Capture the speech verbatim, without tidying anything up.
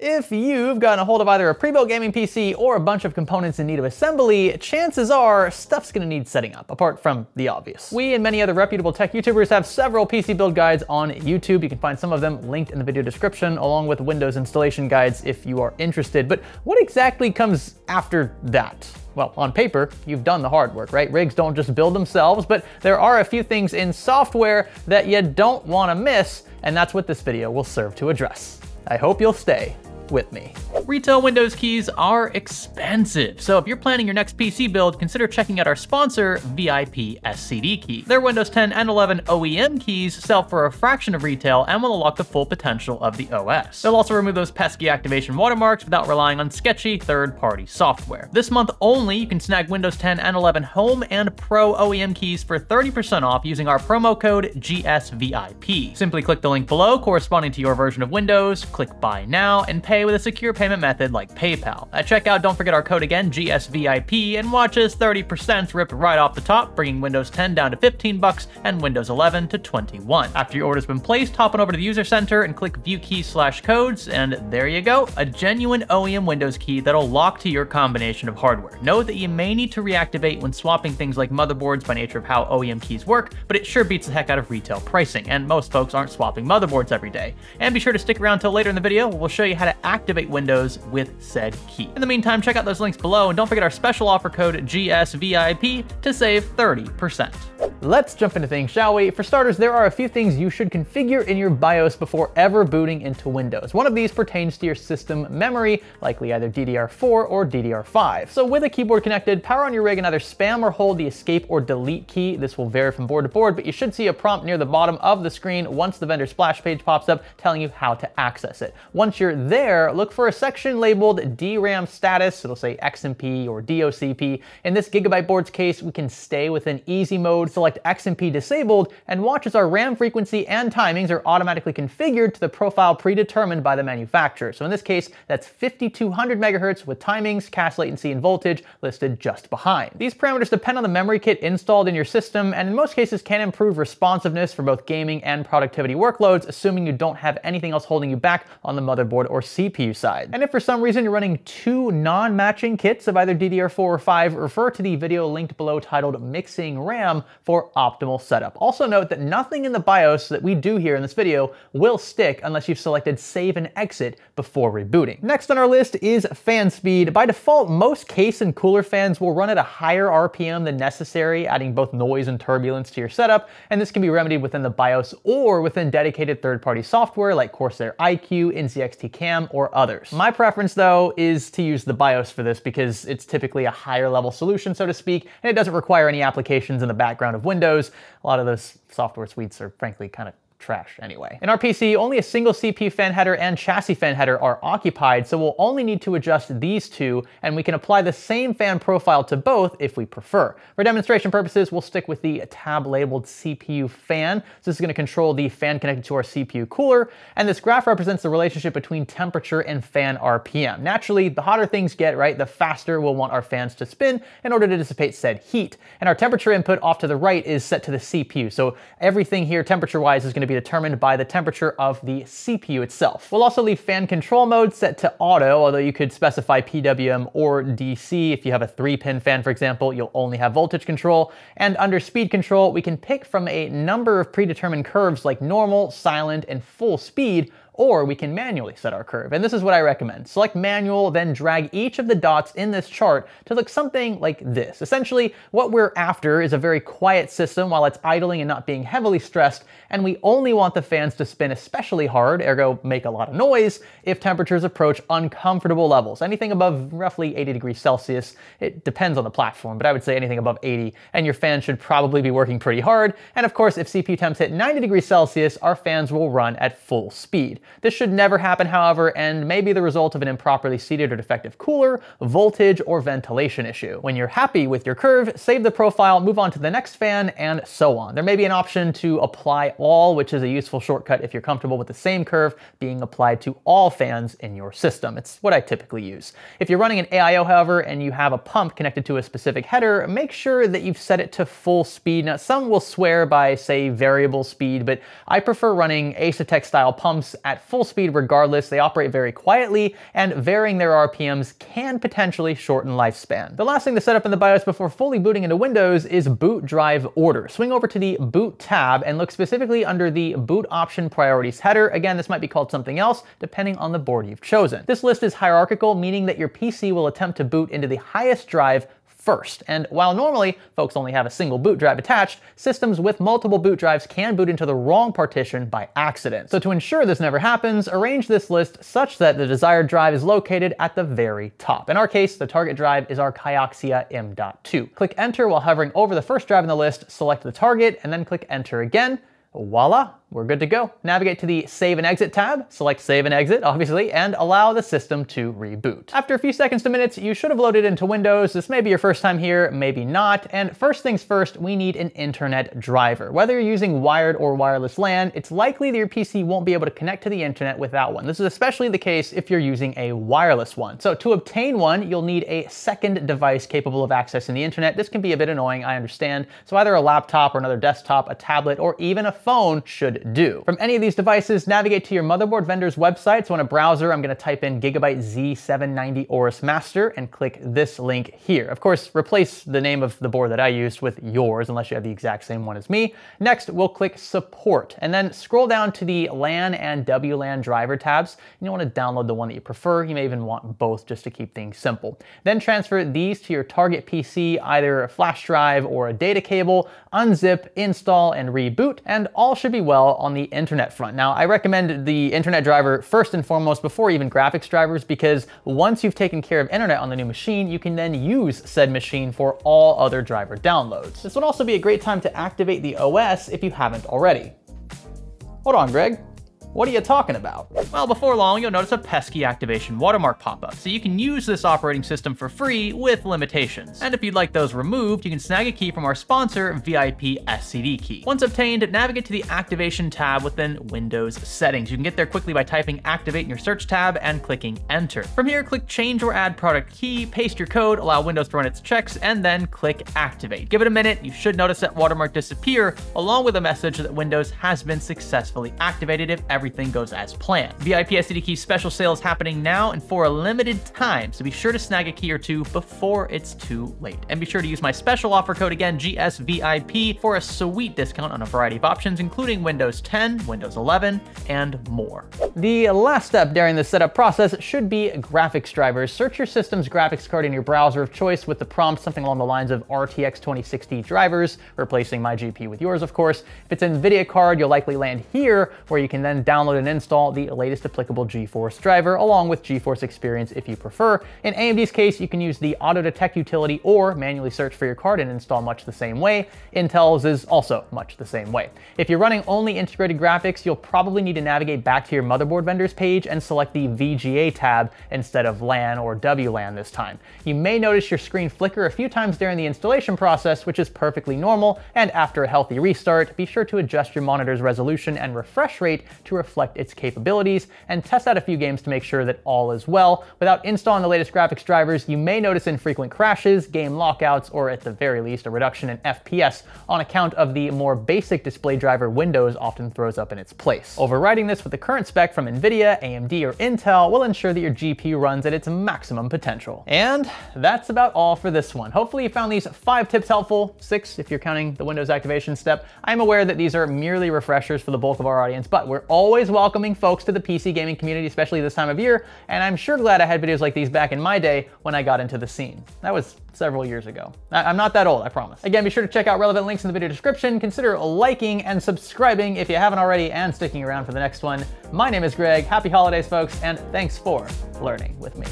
If you've gotten a hold of either a pre-built gaming P C or a bunch of components in need of assembly, chances are stuff's gonna need setting up, apart from the obvious. We and many other reputable tech YouTubers have several P C build guides on YouTube. You can find some of them linked in the video description, along with Windows installation guides if you are interested. But what exactly comes after that? Well, on paper, you've done the hard work, right? Rigs don't just build themselves, but there are a few things in software that you don't wanna miss, and that's what this video will serve to address. I hope you'll stay with me. Retail Windows keys are expensive, so if you're planning your next P C build, consider checking out our sponsor, V I P S C D Key. Their Windows ten and eleven O E M keys sell for a fraction of retail and will unlock the full potential of the O S. They'll also remove those pesky activation watermarks without relying on sketchy third-party software. This month only, you can snag Windows ten and eleven Home and Pro O E M keys for thirty percent off using our promo code G S V I P. Simply click the link below corresponding to your version of Windows, click Buy Now, and pay with a secure payment method like PayPal. At checkout, don't forget our code again, G S V I P, and watch as thirty percent ripped right off the top, bringing Windows ten down to fifteen bucks and Windows eleven to twenty-one. After your order's been placed, hop on over to the user center and click View Keys slash Codes, and there you go, a genuine O E M Windows key that'll lock to your combination of hardware. Know that you may need to reactivate when swapping things like motherboards by nature of how O E M keys work, but it sure beats the heck out of retail pricing, and most folks aren't swapping motherboards every day. And be sure to stick around till later in the video, where we'll show you how to activate Windows with said key. In the meantime, check out those links below and don't forget our special offer code G S V I P to save thirty percent. Let's jump into things, shall we? For starters, there are a few things you should configure in your BIOS before ever booting into Windows. One of these pertains to your system memory, likely either D D R four or D D R five. So with a keyboard connected, power on your rig and either spam or hold the escape or delete key. This will vary from board to board, but you should see a prompt near the bottom of the screen once the vendor splash page pops up telling you how to access it. Once you're there, look for a section labeled D RAM status. It'll say X M P or D O C P. In this Gigabyte board's case, we can stay within easy mode, select X M P disabled, and watch as our RAM frequency and timings are automatically configured to the profile predetermined by the manufacturer. So in this case, that's fifty-two hundred megahertz with timings, C A S latency, and voltage listed just behind. These parameters depend on the memory kit installed in your system, and in most cases can improve responsiveness for both gaming and productivity workloads, assuming you don't have anything else holding you back on the motherboard or C P U side. And if for some reason you're running two non-matching kits of either D D R four or five, refer to the video linked below titled Mixing RAM for optimal setup. Also note that nothing in the BIOS that we do here in this video will stick unless you've selected save and exit before rebooting. Next on our list is fan speed. By default, most case and cooler fans will run at a higher R P M than necessary, adding both noise and turbulence to your setup, and this can be remedied within the BIOS or within dedicated third-party software like Corsair iCUE, N Z X T Cam, or others. My preference though is to use the BIOS for this because it's typically a higher level solution, so to speak, and it doesn't require any applications in the background of Windows. A lot of those software suites are frankly kind of trash anyway. In our P C, only a single C P U fan header and chassis fan header are occupied, so we'll only need to adjust these two, and we can apply the same fan profile to both if we prefer. For demonstration purposes, we'll stick with the tab labeled C P U fan. So this is going to control the fan connected to our C P U cooler, and this graph represents the relationship between temperature and fan R P M. Naturally, the hotter things get, right, the faster we'll want our fans to spin in order to dissipate said heat. And our temperature input off to the right is set to the C P U, so everything here temperature-wise is going to be determined by the temperature of the C P U itself. We'll also leave fan control mode set to auto, although you could specify P W M or D C. If you have a three-pin fan, for example, you'll only have voltage control. And under speed control, we can pick from a number of predetermined curves like normal, silent, and full speed, or we can manually set our curve. And this is what I recommend. Select manual, then drag each of the dots in this chart to look something like this. Essentially, what we're after is a very quiet system while it's idling and not being heavily stressed, and we only want the fans to spin especially hard, ergo make a lot of noise, if temperatures approach uncomfortable levels. Anything above roughly eighty degrees Celsius, it depends on the platform, but I would say anything above eighty, and your fan should probably be working pretty hard. And of course, if C P U temps hit ninety degrees Celsius, our fans will run at full speed. This should never happen, however, and may be the result of an improperly seated or defective cooler, voltage, or ventilation issue. When you're happy with your curve, save the profile, move on to the next fan, and so on. There may be an option to apply all, which is a useful shortcut if you're comfortable with the same curve being applied to all fans in your system. It's what I typically use. If you're running an A I O, however, and you have a pump connected to a specific header, make sure that you've set it to full speed. Now, some will swear by, say, variable speed, but I prefer running Asetek-style pumps at at full speed regardless, they operate very quietly, and varying their R P Ms can potentially shorten lifespan. The last thing to set up in the BIOS before fully booting into Windows is boot drive order. Swing over to the boot tab and look specifically under the boot option priorities header. Again, this might be called something else depending on the board you've chosen. This list is hierarchical, meaning that your P C will attempt to boot into the highest drive first. And while normally folks only have a single boot drive attached, systems with multiple boot drives can boot into the wrong partition by accident. So to ensure this never happens, arrange this list such that the desired drive is located at the very top. In our case, the target drive is our Kyoxia M dot two. Click enter while hovering over the first drive in the list, select the target, and then click enter again. Voila, we're good to go. Navigate to the Save and Exit tab, select Save and Exit, obviously, and allow the system to reboot. After a few seconds to minutes, you should have loaded into Windows. This may be your first time here, maybe not. And first things first, we need an internet driver. Whether you're using wired or wireless LAN, it's likely that your P C won't be able to connect to the internet without one. This is especially the case if you're using a wireless one. So to obtain one, you'll need a second device capable of accessing the internet. This can be a bit annoying, I understand. So either a laptop or another desktop, a tablet, or even a phone should do. From any of these devices, navigate to your motherboard vendor's website. So in a browser, I'm going to type in Gigabyte Z seven ninety Aorus Master and click this link here. Of course, replace the name of the board that I used with yours, unless you have the exact same one as me. Next, we'll click Support and then scroll down to the LAN and W LAN driver tabs. You'll want to download the one that you prefer. You may even want both just to keep things simple. Then transfer these to your target P C, either a flash drive or a data cable, unzip, install, and reboot, and all should be well on the internet front. Now, I recommend the internet driver first and foremost before even graphics drivers, because once you've taken care of internet on the new machine, you can then use said machine for all other driver downloads. This would also be a great time to activate the O S if you haven't already. Hold on, Greg. What are you talking about? Well, before long, you'll notice a pesky activation watermark pop-up, so you can use this operating system for free with limitations. And if you'd like those removed, you can snag a key from our sponsor, V I P S C D Key. Once obtained, navigate to the Activation tab within Windows Settings. You can get there quickly by typing Activate in your search tab and clicking Enter. From here, click Change or Add Product Key, paste your code, allow Windows to run its checks, and then click Activate. Give it a minute, you should notice that watermark disappear, along with a message that Windows has been successfully activated if everything goes as planned. V I P S C D Key special sale is happening now and for a limited time, so be sure to snag a key or two before it's too late. And be sure to use my special offer code again, G S V I P, for a sweet discount on a variety of options, including Windows ten, Windows eleven, and more. The last step during the setup process should be graphics drivers. Search your system's graphics card in your browser of choice with the prompt something along the lines of R T X twenty sixty drivers, replacing my G P U with yours, of course. If it's an Nvidia card, you'll likely land here, where you can then download and install the latest applicable GeForce driver along with GeForce Experience if you prefer. In A M D's case, you can use the Auto Detect utility or manually search for your card and install much the same way. Intel's is also much the same way. If you're running only integrated graphics, you'll probably need to navigate back to your motherboard vendors page and select the V G A tab instead of LAN or W LAN this time. You may notice your screen flicker a few times during the installation process, which is perfectly normal, and after a healthy restart, be sure to adjust your monitor's resolution and refresh rate to reflect its capabilities and test out a few games to make sure that all is well. Without installing the latest graphics drivers, you may notice infrequent crashes, game lockouts, or at the very least a reduction in F P S on account of the more basic display driver Windows often throws up in its place. Overriding this with the current spec from Nvidia, A M D, or Intel will ensure that your G P U runs at its maximum potential. And that's about all for this one. Hopefully you found these five tips helpful, six if you're counting the Windows activation step. I'm aware that these are merely refreshers for the bulk of our audience, but we're always Always welcoming folks to the P C gaming community, especially this time of year, and I'm sure glad I had videos like these back in my day when I got into the scene. That was several years ago. I'm not that old, I promise. Again, be sure to check out relevant links in the video description. Consider liking and subscribing if you haven't already and sticking around for the next one. My name is Greg. Happy holidays, folks, and thanks for learning with me.